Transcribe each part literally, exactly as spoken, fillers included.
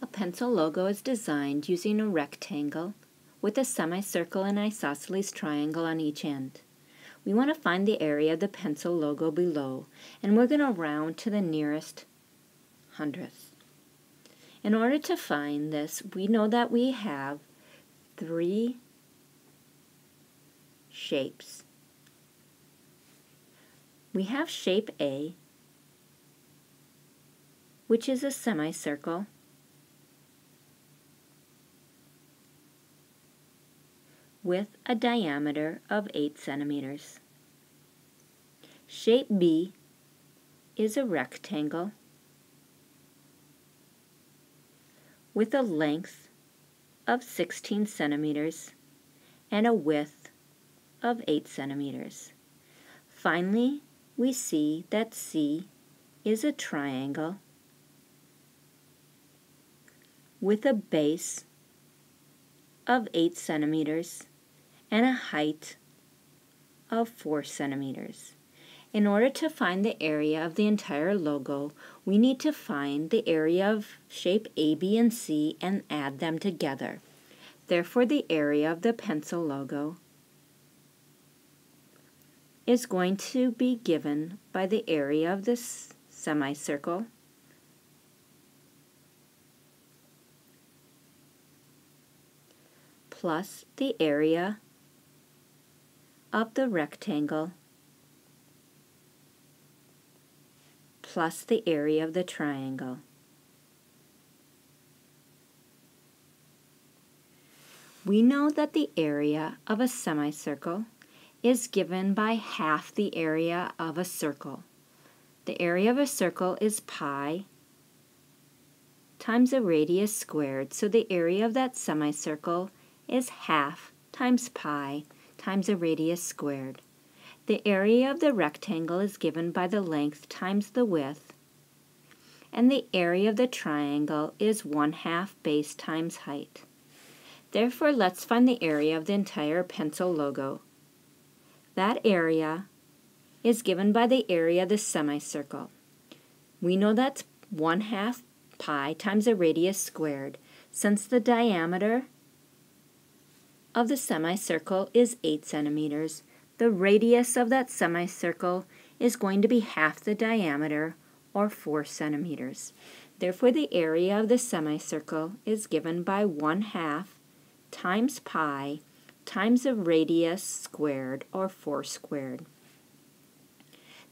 A pencil logo is designed using a rectangle with a semicircle and isosceles triangle on each end. We want to find the area of the pencil logo below, and we're going to round to the nearest hundredth. In order to find this, we know that we have three shapes. We have shape A, which is a semicircle. With a diameter of eight centimeters. Shape B is a rectangle with a length of sixteen centimeters and a width of eight centimeters. Finally, we see that C is a triangle with a base of eight centimeters and a height of four centimeters. In order to find the area of the entire logo, we need to find the area of shape A, B, and C and add them together. Therefore, the area of the pencil logo is going to be given by the area of this semicircle plus the area of the rectangle plus the area of the triangle. We know that the area of a semicircle is given by half the area of a circle. The area of a circle is pi times the radius squared, so the area of that semicircle is half times pi times the radius squared. The area of the rectangle is given by the length times the width, and the area of the triangle is one-half base times height. Therefore, let's find the area of the entire pencil logo. That area is given by the area of the semicircle. We know that's one-half pi times the radius squared, since the diameter of the semicircle is eight centimeters. The radius of that semicircle is going to be half the diameter, or four centimeters. Therefore, the area of the semicircle is given by one-half times pi times the radius squared, or four squared.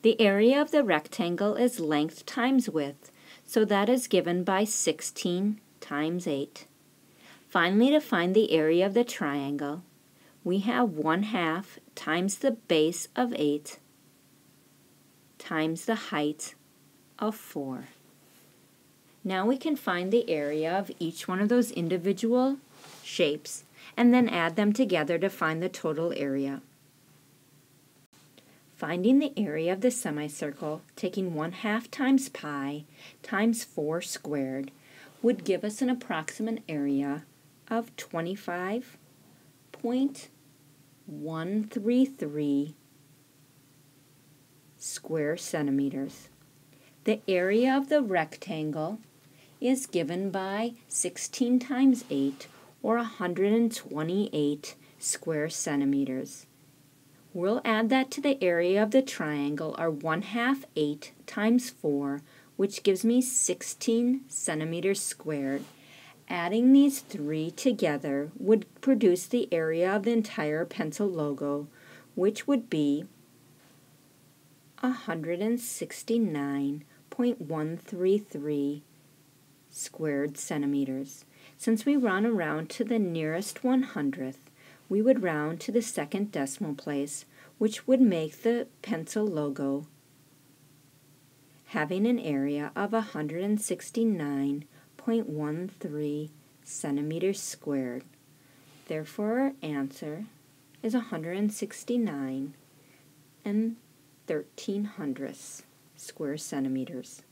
The area of the rectangle is length times width, so that is given by sixteen times eight. Finally, to find the area of the triangle, we have one-half times the base of eight times the height of four. Now we can find the area of each one of those individual shapes and then add them together to find the total area. Finding the area of the semicircle, taking one-half times pi times four squared, would give us an approximate area of twenty-five point one three three square centimeters. The area of the rectangle is given by sixteen times eight, or one hundred twenty-eight square centimeters. We'll add that to the area of the triangle, or one-half eight times four, which gives me sixteen centimeters squared. Adding these three together would produce the area of the entire pencil logo, which would be one hundred sixty-nine point one three three squared centimeters. Since we want to round to the nearest one hundredth, we would round to the second decimal place, which would make the pencil logo having an area of one hundred sixty-nine point one three centimeters squared. Therefore, our answer is one hundred sixty-nine and thirteen hundredths square centimeters.